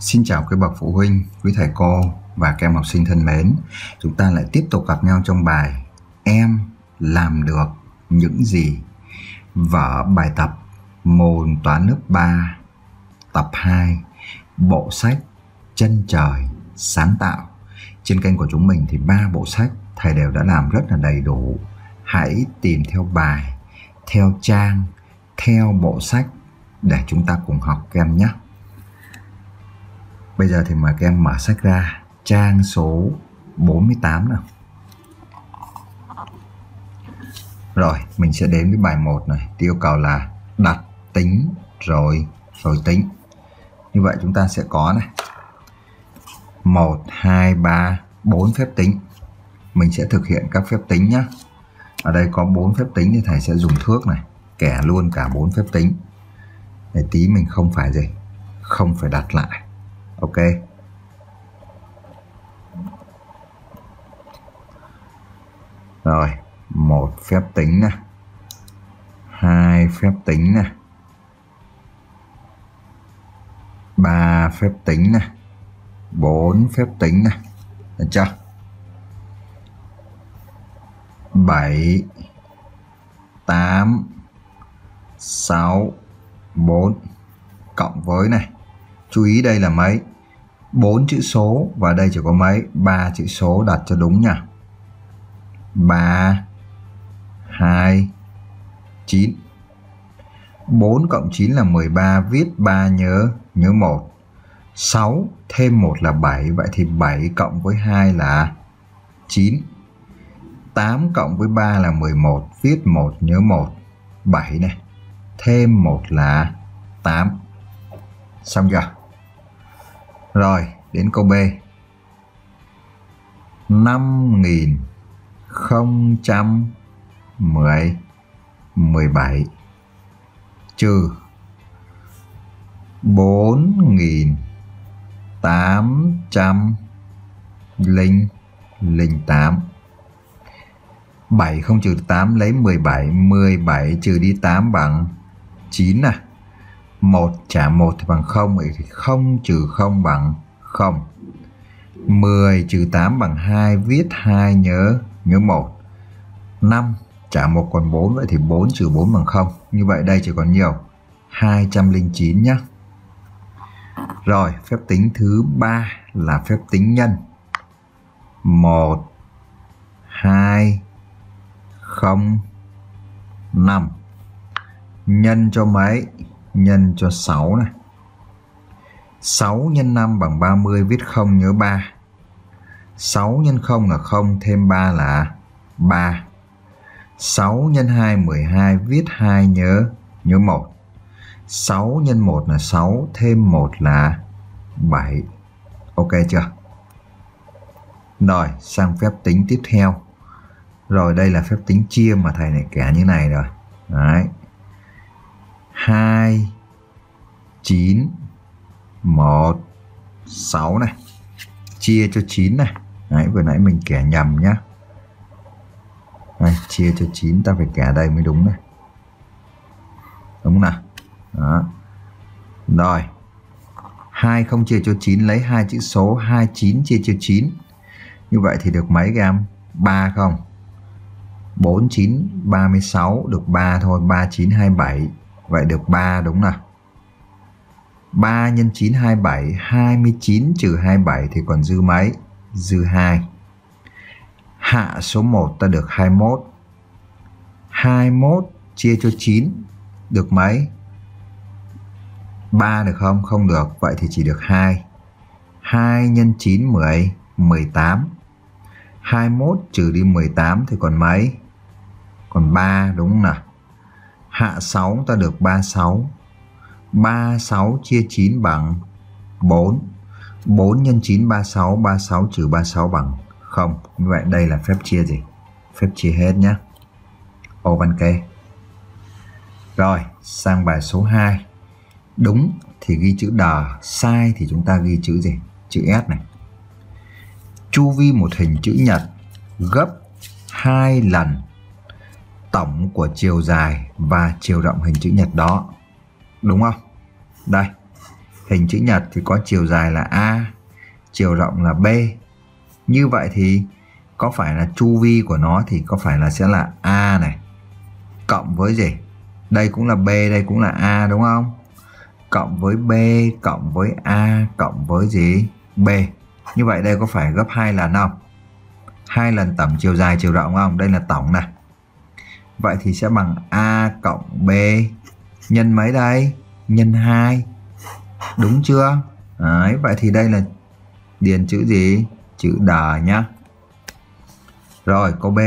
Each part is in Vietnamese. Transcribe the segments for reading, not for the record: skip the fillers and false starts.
Xin chào quý bậc phụ huynh, quý thầy cô và các em học sinh thân mến. Chúng ta lại tiếp tục gặp nhau trong bài Em làm được những gì? Vở bài tập môn toán lớp 3 tập 2 bộ sách Chân trời sáng tạo. Trên kênh của chúng mình thì 3 bộ sách thầy đều đã làm rất là đầy đủ. Hãy tìm theo bài, theo trang, theo bộ sách để chúng ta cùng học các em nhé. Bây giờ thì mời các em mở sách ra trang số 48 nào. Rồi, mình sẽ đến với bài 1 này. Yêu cầu là đặt tính rồi tính. Như vậy chúng ta sẽ có này 1, 2, 3, 4 phép tính. Mình sẽ thực hiện các phép tính nhé. Ở đây có 4 phép tính thì thầy sẽ dùng thước này, kẻ luôn cả 4 phép tính. Để tí mình không phải đặt lại. Ok. Rồi, 1 phép tính nè, 2 phép tính nè, 3 phép tính nè, 4 phép tính nè, được chưa? 7 8 6 4 cộng với này. Chú ý đây là mấy? 4 chữ số và đây chỉ có mấy? 3 chữ số, đặt cho đúng nha. 3 2 9. 4 cộng 9 là 13, viết 3 nhớ 1. 6 thêm 1 là 7, vậy thì 7 cộng với 2 là 9. 8 cộng với 3 là 11, viết 1 nhớ 1. 7 này, thêm 1 là 8. Xong chưa? Rồi, đến câu B. 5.017 trừ 4.808. 7 không trừ 8 lấy 17, 17 trừ đi 8 bằng 9 nè. 1 trả 1 thì bằng 0, vậy thì 0 trừ 0 bằng 0. 10 trừ 8 bằng 2, viết 2 nhớ 1. 5 trả 1 còn 4, vậy thì 4 trừ 4 bằng 0. Như vậy đây chỉ còn nhiều 209 nhé. Rồi, phép tính thứ 3 là phép tính nhân. 1 2 0 5 nhân cho mấy? Nhân cho 6 này. 6 nhân 5 bằng 30, viết 0 nhớ 3. 6 nhân 0 là 0, thêm 3 là 3. 6 nhân 2 12, viết 2 nhớ 1. 6 nhân 1 là 6, thêm 1 là 7. Ok chưa? Rồi, sang phép tính tiếp theo. Rồi, đây là phép tính chia mà thầy này kẻ như này rồi. Đấy. 2 9 1 6 này, chia cho 9 này. Đấy, vừa nãy mình kẻ nhầm nhá. Đây, chia cho 9, ta phải kẻ đây mới đúng này. Đúng nè. Đó. Rồi, 2 không chia cho 9 lấy 2 chữ số, 29 chia cho 9. Như vậy thì được mấy các em? 3 không? 49 36 được 3 thôi, 39 27. Vậy được 3 đúng nào. 3 nhân 9 27, 29 trừ 27 thì còn dư mấy? Dư 2. Hạ số 1 ta được 21. 21 chia cho 9 được mấy? 3 được không? Không được, vậy thì chỉ được 2. 2 nhân 9 10 18. 21 trừ đi 18 thì còn mấy? Còn 3 đúng không nào? Hạ 6 ta được 36. 36 chia 9 bằng 4. 4 nhân 9 36, 36 trừ 36 bằng 0. Như vậy đây là phép chia gì? Phép chia hết nhé. Ô văn kê. Rồi, sang bài số 2. Đúng thì ghi chữ đờ, sai thì chúng ta ghi chữ gì? Chữ S này. Chu vi một hình chữ nhật gấp 2 lần tổng của chiều dài và chiều rộng hình chữ nhật đó. Đúng không? Đây, Hình chữ nhật thì có chiều dài là A, chiều rộng là B. Như vậy thì có phải là chu vi của nó thì có phải là sẽ là A này, cộng với gì? Đây cũng là B, đây cũng là A đúng không? Cộng với B, cộng với A, cộng với gì? B. Như vậy đây có phải gấp 2 lần không? 2 lần tổng chiều dài chiều rộng không? Đây là tổng này. Vậy thì sẽ bằng A cộng B nhân mấy đây? Nhân 2. Đúng chưa? Đấy, vậy thì đây là điền chữ gì? Chữ đờ nhá. Rồi câu B.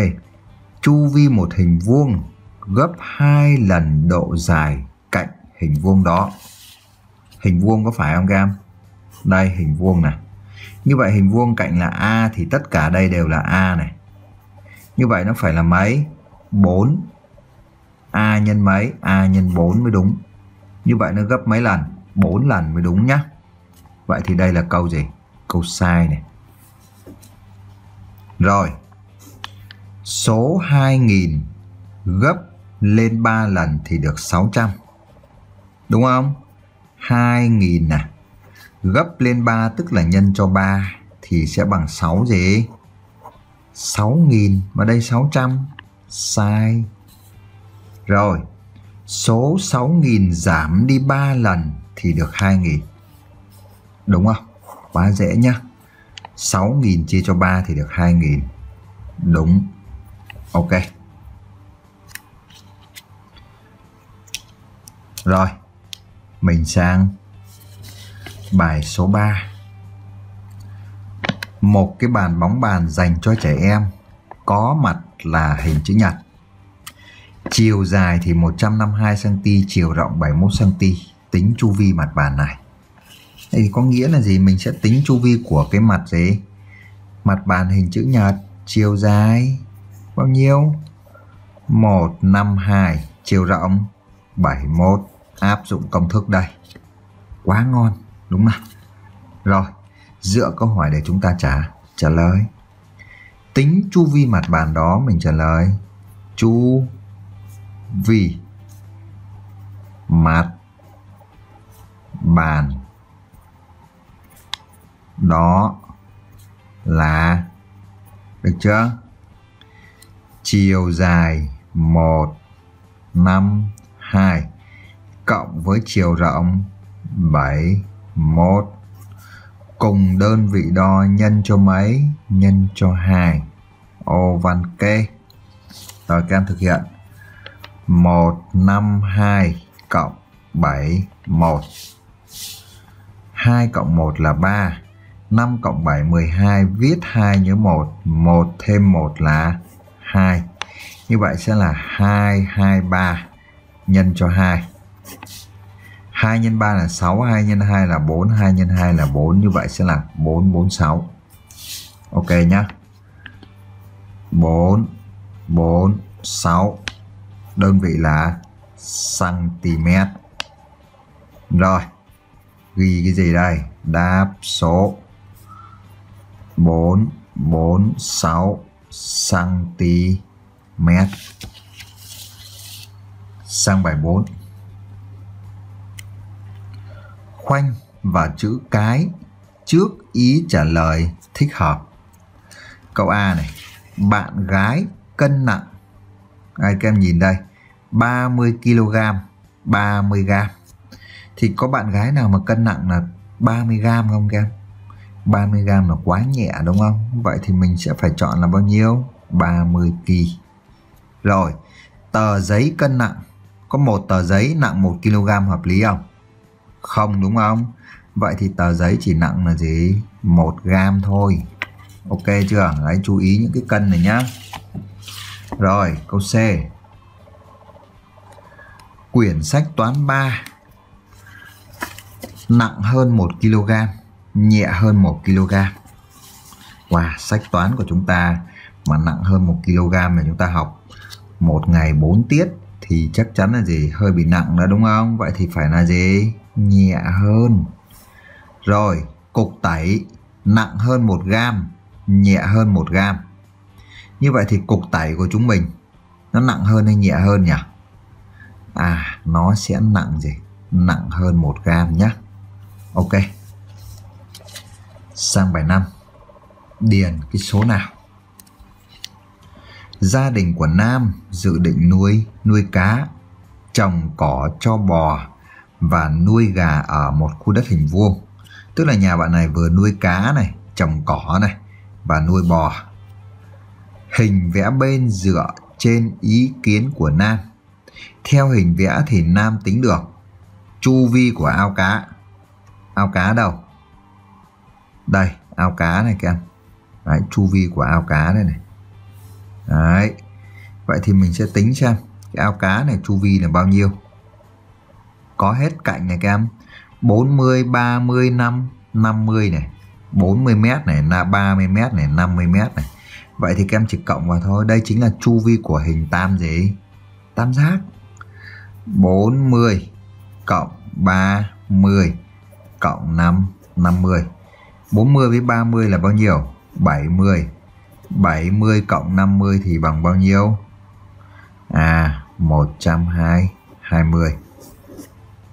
Chu vi một hình vuông gấp 2 lần độ dài cạnh hình vuông đó. Hình vuông có phải không các em? Đây hình vuông này. Như vậy hình vuông cạnh là A thì tất cả đây đều là A này. Như vậy nó phải là mấy? 4. A nhân mấy? A nhân 4 mới đúng. Như vậy nó gấp mấy lần? 4 lần mới đúng nhá. Vậy thì đây là câu gì? Câu sai này. Rồi. Số 2000 gấp lên 3 lần thì được 600. Đúng không? 2000 này gấp lên 3 tức là nhân cho 3 thì sẽ bằng 6 gì? 6000 mà đây 600. Sai. Rồi. Số 6000 giảm đi 3 lần thì được 2000. Đúng không? Quá dễ nhá. 6000 chia cho 3 thì được 2000. Đúng. Ok. Rồi. Mình sang bài số 3. Một cái bàn bóng bàn dành cho trẻ em có mặt là hình chữ nhật. Chiều dài thì 152 cm, chiều rộng 71 cm. Tính chu vi mặt bàn này. Đây có nghĩa là gì? Mình sẽ tính chu vi của cái mặt gì? Mặt bàn hình chữ nhật. Chiều dài bao nhiêu? 152. Chiều rộng 71. Áp dụng công thức đây. Quá ngon đúng không? Rồi, dựa câu hỏi để chúng ta trả lời. Tính chu vi mặt bàn đó, mình trả lời chu vi mặt bàn đó là, được chưa? Chiều dài 152 cộng với chiều rộng 71. Cùng đơn vị đo nhân cho mấy? Nhân cho 2. Ô văn kê. Rồi các em thực hiện 152 cộng 71. 2 cộng 1 là 3. 5 cộng 7 12. Viết 2 nhớ 1. 1 thêm 1 là 2. Như vậy sẽ là 223 nhân cho 2. 2 x 3 là 6, 2 x 2 là 4, 2 x 2 là 4. Như vậy sẽ là 446. Ok nhá. 446. Đơn vị là cm. Rồi. Ghi cái gì đây? Đáp số 446 cm. Sang bài 4. Khoanh và chữ cái trước ý trả lời thích hợp. Câu A này. Bạn gái cân nặng, các em nhìn đây, 30 kg, 30 g. Thì có bạn gái nào mà cân nặng là 30 g không các em? 30 g là quá nhẹ đúng không? Vậy thì mình sẽ phải chọn là bao nhiêu? 30 kg. Rồi. Tờ giấy cân nặng, có một tờ giấy nặng 1 kg, hợp lý không? Không đúng không? Vậy thì tờ giấy chỉ nặng là gì? 1 g thôi. Ok chưa? Đấy, chú ý những cái cân này nhá. Rồi câu C. Quyển sách toán 3 nặng hơn 1 kg, nhẹ hơn 1 kg. Wow, sách toán của chúng ta mà nặng hơn 1 kg mà chúng ta học một ngày 4 tiết thì chắc chắn là gì? Hơi bị nặng đó đúng không? Vậy thì phải là gì? Nhẹ hơn. Rồi, cục tẩy nặng hơn 1 g, nhẹ hơn 1 g. Như vậy thì cục tẩy của chúng mình nó nặng hơn hay nhẹ hơn nhỉ? À, nó sẽ nặng gì? Nặng hơn 1 g nhé. Ok, sang bài 5. Điền cái số nào. Gia đình của Nam dự định nuôi cá, trồng cỏ cho bò và nuôi gà ở một khu đất hình vuông. Tức là nhà bạn này vừa nuôi cá này, trồng cỏ này và nuôi bò. Hình vẽ bên dựa trên ý kiến của Nam. Theo hình vẽ thì Nam tính được chu vi của ao cá. Ao cá đâu? Đây, ao cá này các em. Đấy, chu vi của ao cá đây này. Đấy. Vậy thì mình sẽ tính xem cái ao cá này chu vi là bao nhiêu. Có hết cạnh này các em. 40, 30, 50 này, 40m này, 30m này, 50m này. Vậy thì các em chỉ cộng vào thôi. Đây chính là chu vi của hình tam gì? Tam giác. 40 cộng 30 cộng 50. 40 với 30 là bao nhiêu? 70. 70 cộng 50 thì bằng bao nhiêu? 120.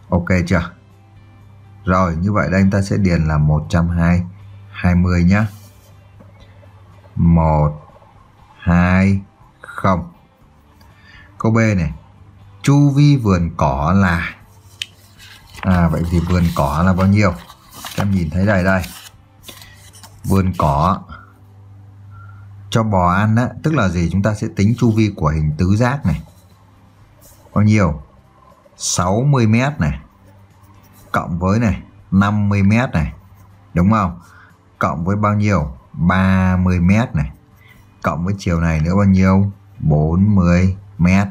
Ok chưa? Rồi, như vậy đây chúng ta sẽ điền là 120 nhé. 120. Câu B này, chu vi vườn cỏ là vậy thì vườn cỏ là bao nhiêu? Em nhìn thấy đây. Vườn cỏ cho bò ăn đó, tức là gì? Chúng ta sẽ tính chu vi của hình tứ giác này. Bao nhiêu? 60m này, cộng với này 50m này, đúng không? Cộng với bao nhiêu? 30m này, cộng với chiều này nữa bao nhiêu? 40m.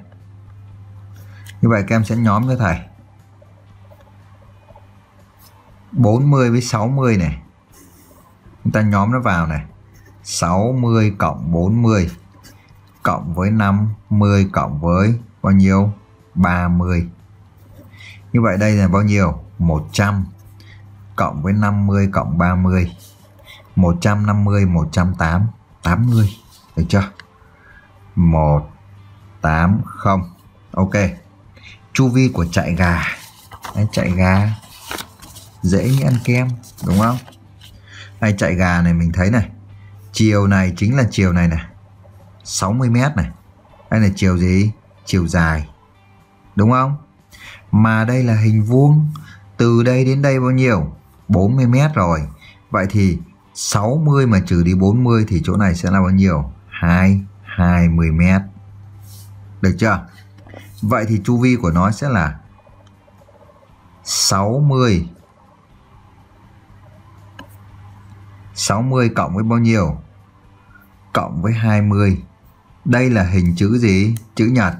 Như vậy các em sẽ nhóm cho thầy. 40 với 60 này, chúng ta nhóm nó vào này. 60 cộng 40 cộng với 50 cộng với bao nhiêu? 30. Như vậy đây là bao nhiêu? 100 cộng với 50 cộng 30, 150, 180. Được chưa? 180. Ok. Chu vi của trại gà. Đấy, trại gà dễ như ăn kem, đúng không? Đây, trại gà này mình thấy này, chiều này chính là chiều này này, 60m này. Đây là chiều gì? Chiều dài, đúng không? Mà đây là hình vuông, từ đây đến đây bao nhiêu? 40m rồi. Vậy thì 60 mà trừ đi 40 thì chỗ này sẽ là bao nhiêu? 20m. Được chưa? Vậy thì chu vi của nó sẽ là 60 cộng với bao nhiêu? Cộng với 20. Đây là hình chữ gì? Chữ nhật.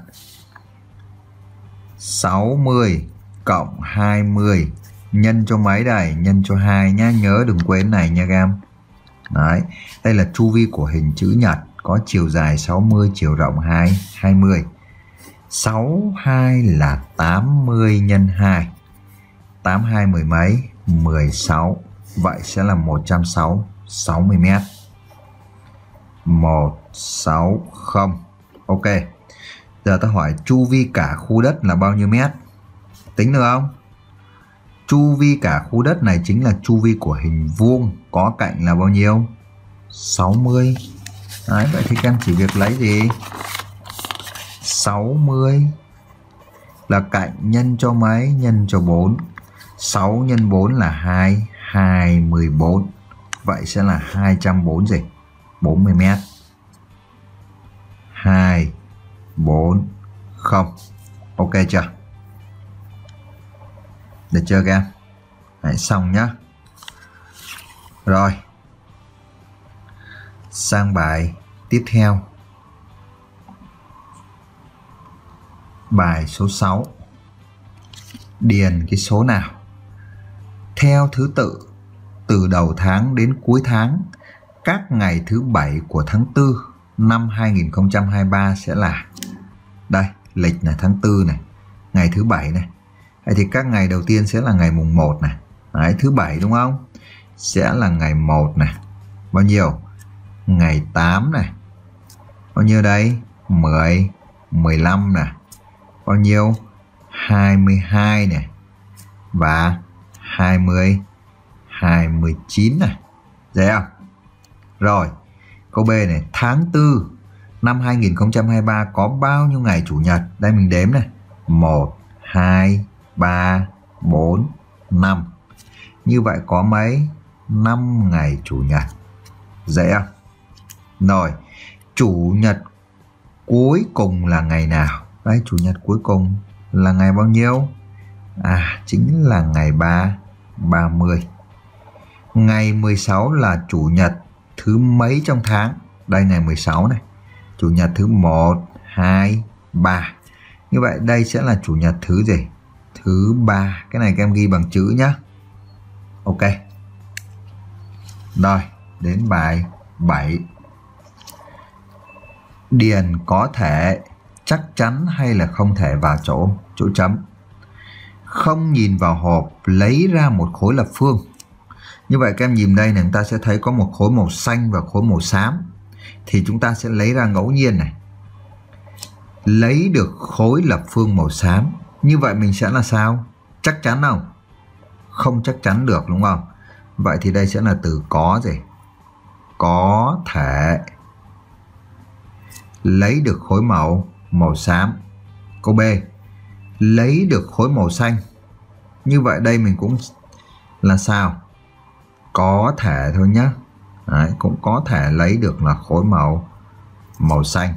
60 cộng 20 nhân cho mấy đây? Nhân cho 2 nhá, nhớ đừng quên này nha các em. Đấy, đây là chu vi của hình chữ nhật, có chiều dài 60, chiều rộng 20. 62 là 80 nhân 2. 82 mười mấy? 16. Vậy sẽ là 160m. 160. Ok. Giờ ta hỏi chu vi cả khu đất là bao nhiêu mét? Tính được không? Chu vi cả khu đất này chính là chu vi của hình vuông, có cạnh là bao nhiêu? 60. Đấy, vậy thì các em chỉ việc lấy gì? 60 là cạnh nhân cho mấy? Nhân cho 4. 6 nhân 4 là 224. Vậy sẽ là 240m. 240. Ok chưa? Được chưa các em? Hãy xong nhá. Rồi, sang bài tiếp theo. Bài số 6. Điền cái số nào. Theo thứ tự từ đầu tháng đến cuối tháng, các ngày thứ 7 của tháng 4 năm 2023 sẽ là đây, lịch là tháng 4 này, ngày thứ 7 này. Vậy thì các ngày đầu tiên sẽ là ngày mùng 1 này. Đấy, thứ 7 đúng không? Sẽ là ngày 1 này. Bao nhiêu? Ngày 8 này. Bao nhiêu đây? 10, 15 này. Bao nhiêu? 22 này. Và 20 29 này. Dễ không? Rồi, câu B này, tháng 4 năm 2023 có bao nhiêu ngày chủ nhật? Đây mình đếm này, 1, 2, 3, 4, 5. Như vậy có mấy? 5 ngày chủ nhật. Dễ không? Rồi, chủ nhật cuối cùng là ngày nào? Đấy, chủ nhật cuối cùng là ngày bao nhiêu? À, chính là ngày 30. Ngày 16 là chủ nhật thứ mấy trong tháng? Đây ngày 16 này, chủ nhật thứ 1, 2, 3. Như vậy đây sẽ là chủ nhật thứ gì? Thứ 3. Cái này các em ghi bằng chữ nhé. Ok. Rồi, đến bài 7. Điền có thể, chắc chắn hay là không thể vào chỗ chấm. Không nhìn vào hộp, lấy ra một khối lập phương. Như vậy các em nhìn đây này, chúng ta sẽ thấy có một khối màu xanh và khối màu xám. Thì chúng ta sẽ lấy ra ngẫu nhiên này. Lấy được khối lập phương màu xám. Như vậy mình sẽ là sao? Chắc chắn không? Không chắc chắn được đúng không? Vậy thì đây sẽ là từ có gì? Có thể. Lấy được khối màu xám. Câu B, lấy được khối màu xanh. Như vậy đây mình cũng là sao? Có thể thôi nhé. Đấy, cũng có thể lấy được là khối màu xanh.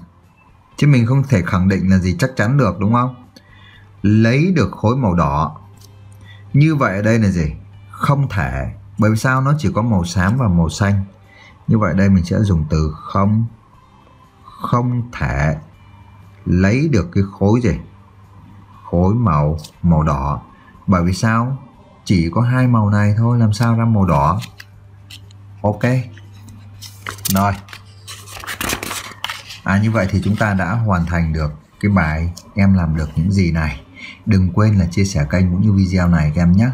Chứ mình không thể khẳng định là gì chắc chắn được đúng không? Lấy được khối màu đỏ. Như vậy ở đây là gì? Không thể. Bởi vì sao? Nó chỉ có màu xám và màu xanh. Như vậy đây mình sẽ dùng từ không thể lấy được cái khối gì? Khối màu đỏ. Bởi vì sao? Chỉ có hai màu này thôi, làm sao ra màu đỏ? Ok. Rồi. Như vậy thì chúng ta đã hoàn thành được cái bài em làm được những gì này. Đừng quên là chia sẻ kênh cũng như video này các em nhé.